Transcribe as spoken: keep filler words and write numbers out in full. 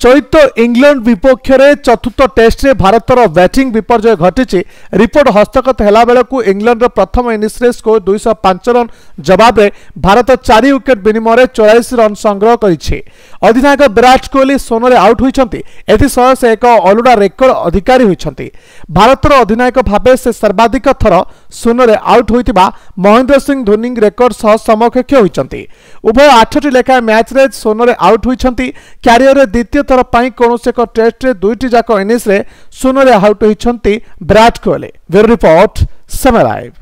चलित इंग्लैंड विपक्ष चतुर्थ टेस्ट में भारत बैटिंग विपर्जय घटी रिपोर्ट हस्तगत होला बेलू इंग्लैंड प्रथम इनिंग्स में स्कोर दुई सौ पांच रन जवाब में भारत चार विकेट विनिमय चौरासी रन संग्रह करी। अधिनायक विराट कोहली सोनरे आउट होती एसह से एक अलुड़ा रेकर्ड अधिकारी होती। भारतर अधिनायक भाव से सर्वाधिक थर सोनरे आउट होता महेंद्र सिंह धोनी रेकर्ड सह समकक्ष होती। उभय आठटी लेखाएं मैच में सोनरे आउट होती। क्यारियर द्वितीय थर पर कौन एक टेस्ट में दुईट जाक इनिंग्स में सोनरे आउट होती विराट कोहली। ब्यूरो रिपोर्ट समय लाइव।